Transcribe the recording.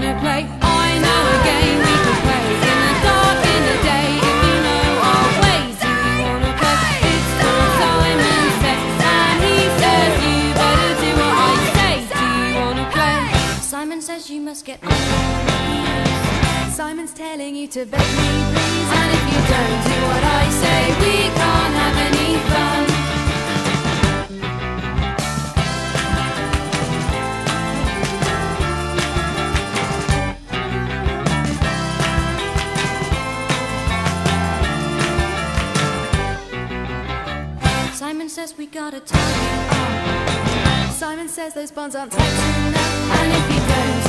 wanna play. I know a game we can play in the dark, in the day. If you know our ways, if you wanna play, it's what Simon says, and he says you better do what I say. Do you wanna play? Simon says you must get on. Simon's telling you to beg me, please, and if you don't do what I say, we can't have any fun. Simon says we gotta tie you up. Simon says those bonds aren't tight enough, and if you don't